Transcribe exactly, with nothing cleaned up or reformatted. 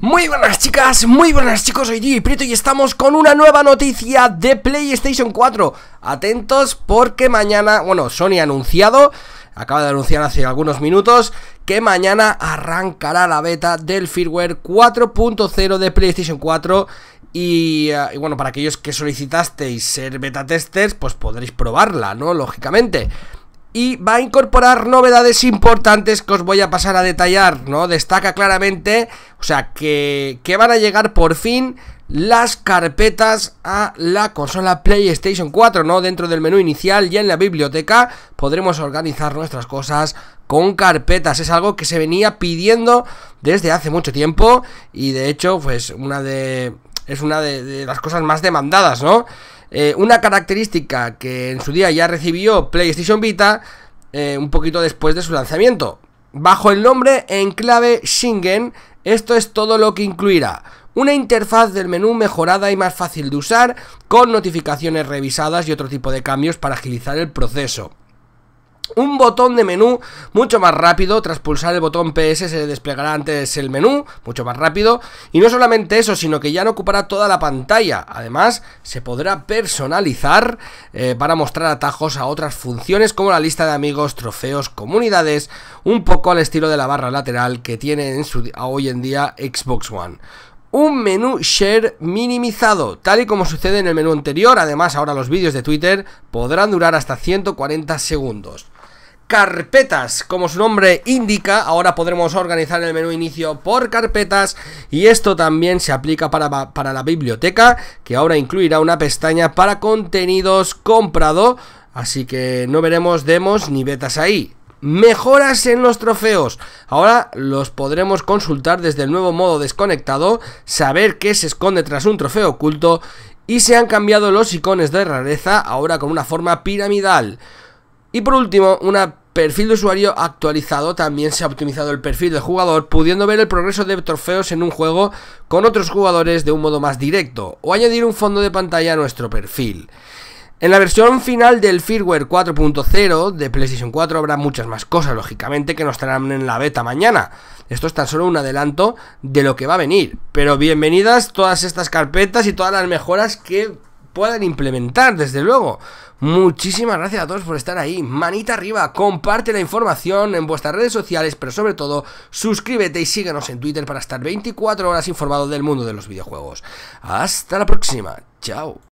Muy buenas chicas, muy buenas chicos, soy D J Prieto y estamos con una nueva noticia de PlayStation cuatro. Atentos porque mañana, bueno, Sony ha anunciado, acaba de anunciar hace algunos minutos, que mañana arrancará la beta del firmware cuatro punto cero de PlayStation cuatro. Y, uh, y bueno, para aquellos que solicitasteis ser beta testers, pues podréis probarla, ¿no? Lógicamente. Y va a incorporar novedades importantes que os voy a pasar a detallar, ¿no? Destaca claramente, o sea, que, que van a llegar por fin las carpetas a la consola PlayStation cuatro, ¿no? Dentro del menú inicial y en la biblioteca podremos organizar nuestras cosas con carpetas. Es algo que se venía pidiendo desde hace mucho tiempo y de hecho, pues, una de... es una de, de las cosas más demandadas, ¿no? Eh, una característica que en su día ya recibió PlayStation Vita eh, un poquito después de su lanzamiento. Bajo el nombre en clave Shingen, esto es todo lo que incluirá. Una interfaz del menú mejorada y más fácil de usar, con notificaciones revisadas y otro tipo de cambios para agilizar el proceso. Un botón de menú mucho más rápido, tras pulsar el botón P S se desplegará antes el menú, mucho más rápido. Y no solamente eso, sino que ya no ocupará toda la pantalla. Además, se podrá personalizar eh, para mostrar atajos a otras funciones como la lista de amigos, trofeos, comunidades, un poco al estilo de la barra lateral que tiene en su, hoy en día Xbox One. Un menú share minimizado, tal y como sucede en el menú anterior. Además, ahora los vídeos de Twitter podrán durar hasta ciento cuarenta segundos. Carpetas, como su nombre indica, ahora podremos organizar el menú inicio por carpetas y esto también se aplica para, para la biblioteca, que ahora incluirá una pestaña para contenidos comprado, así que no veremos demos ni betas ahí. Mejoras en los trofeos, ahora los podremos consultar desde el nuevo modo desconectado, saber qué se esconde tras un trofeo oculto y se han cambiado los iconos de rareza, ahora con una forma piramidal. Y por último, un perfil de usuario actualizado, también se ha optimizado el perfil del jugador, pudiendo ver el progreso de trofeos en un juego con otros jugadores de un modo más directo, o añadir un fondo de pantalla a nuestro perfil. En la versión final del firmware cuatro punto cero de PlayStation cuatro habrá muchas más cosas, lógicamente, que nos traerán en la beta mañana. Esto es tan solo un adelanto de lo que va a venir, pero bienvenidas todas estas carpetas y todas las mejoras que puedan implementar, desde luego. Muchísimas gracias a todos por estar ahí, manita arriba, comparte la información en vuestras redes sociales, pero sobre todo suscríbete y síguenos en Twitter para estar veinticuatro horas informado del mundo de los videojuegos. Hasta la próxima, chao.